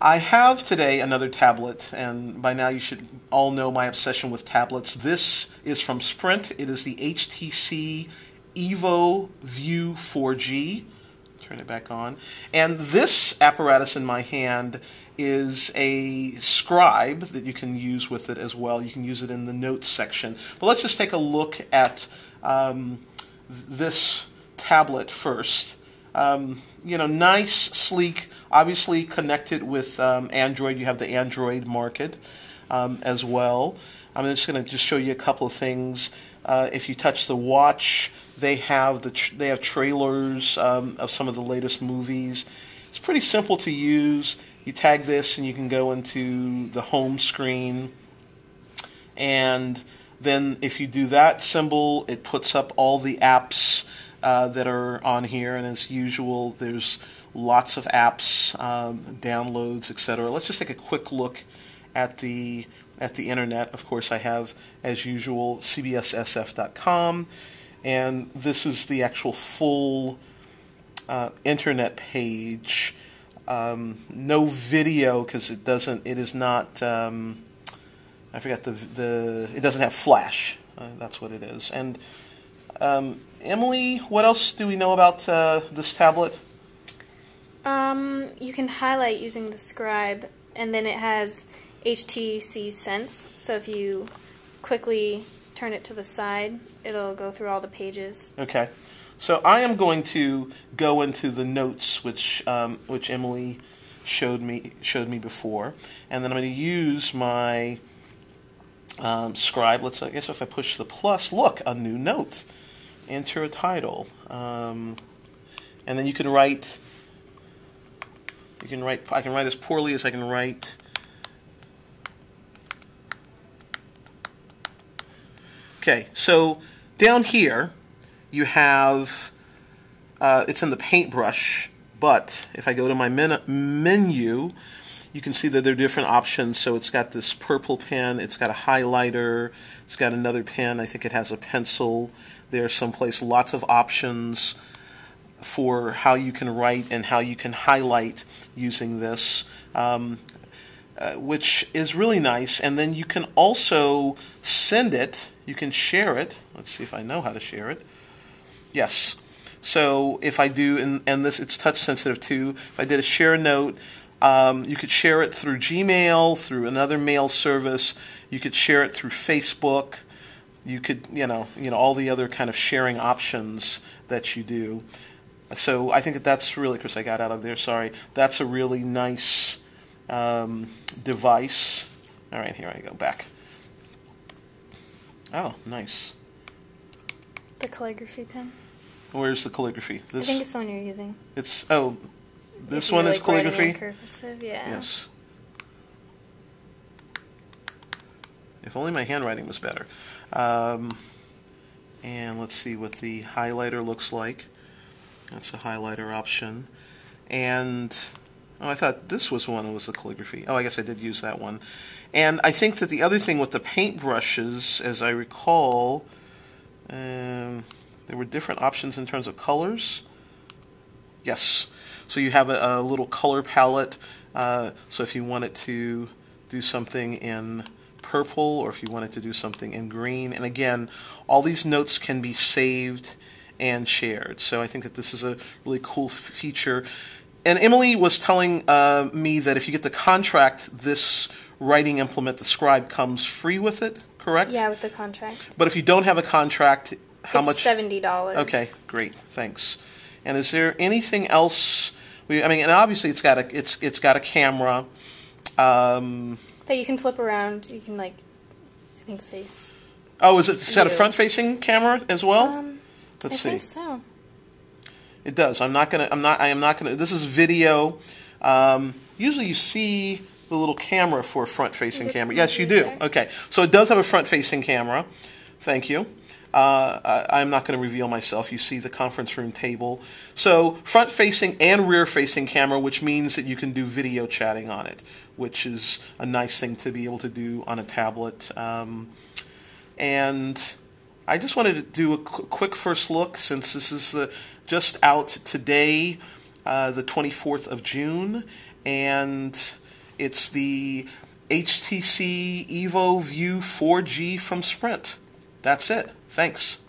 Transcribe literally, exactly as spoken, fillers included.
I have today another tablet, and by now you should all know my obsession with tablets. This is from Sprint. It is the H T C Evo View four G. Turn it back on. And this apparatus in my hand is a scribe that you can use with it as well. You can use it in the notes section. But let's just take a look at um, this tablet first. Um, you know, nice, sleek, obviously connected with um, Android. You have the Android Market um, as well. I'm just going to just show you a couple of things. Uh, if you touch the watch, they have the tr they have trailers um, of some of the latest movies. It's pretty simple to use. You tag this, and you can go into the home screen, and then if you do that symbol, it puts up all the apps Uh, that are on here, and as usual there's lots of apps, um, downloads, et cetera. Let's just take a quick look at the at the internet. Of course, I have, as usual, c b s s f dot com, and this is the actual full uh, internet page. Um, no video because it doesn't. It is not. Um, I forgot the the. It doesn't have Flash. Uh, that's what it is. And Um, Emily, what else do we know about uh, this tablet? Um, you can highlight using the scribe, and then it has H T C Sense, so if you quickly turn it to the side, it'll go through all the pages. Okay, so I am going to go into the notes, which um, which Emily showed me showed me before, and then I'm going to use my um, scribe. Let's, I guess if I push the plus, look, a new note. Enter a title, um, and then you can write. You can write. I can write as poorly as I can write. Okay, so down here, you have. Uh, it's in the paintbrush, but if I go to my men menu, you can see that there are different options. So it's got this purple pen, it's got a highlighter, it's got another pen, I think it has a pencil there someplace. Lots of options for how you can write and how you can highlight using this, um, uh, which is really nice. And then you can also send it, you can share it. Let's see if I know how to share it. Yes. So if I do, and, and this it's touch sensitive too, if I did a share note, Um, you could share it through Gmail, through another mail service. You could share it through Facebook. You could, you know, you know, all the other kind of sharing options that you do. So I think that that's really, Chris, I got out of there. Sorry, that's a really nice um, device. All right, here I go back. Oh, nice. The calligraphy pen. Where's the calligraphy? This, I think it's the one you're using. It's oh. This one is calligraphy? Cursive, yeah. Yes. If only my handwriting was better. Um, and let's see what the highlighter looks like. That's the highlighter option. And oh, I thought this was one that was the calligraphy. Oh, I guess I did use that one. And I think that the other thing with the paintbrushes, as I recall, um, there were different options in terms of colors. Yes. So you have a, a little color palette, uh, so if you wanted to do something in purple or if you wanted to do something in green. And again, all these notes can be saved and shared. So I think that this is a really cool feature. And Emily was telling uh, me that if you get the contract, this writing implement, the scribe, comes free with it, correct? Yeah, with the contract. But if you don't have a contract, how much? It's seventy dollars. Okay, great, thanks. And is there anything else? We, I mean, and obviously it's got a it's it's got a camera um, that you can flip around. You can like, I think face. Oh, is it? Is that a front-facing camera as well? Um, Let's I see. I think so. It does. I'm not gonna. I'm not. I am not gonna. This is video. Um, usually, you see the little camera for a front-facing camera. Yes, you do. There? Okay, so it does have a front-facing camera. Thank you. Uh, I'm not going to reveal myself. You see the conference room table. So front-facing and rear-facing camera, which means that you can do video chatting on it, which is a nice thing to be able to do on a tablet. Um, and I just wanted to do a quick first look, since this is the, just out today, uh, the twenty-fourth of June, and It's the H T C Evo View four G from Sprint. That's it. Thanks.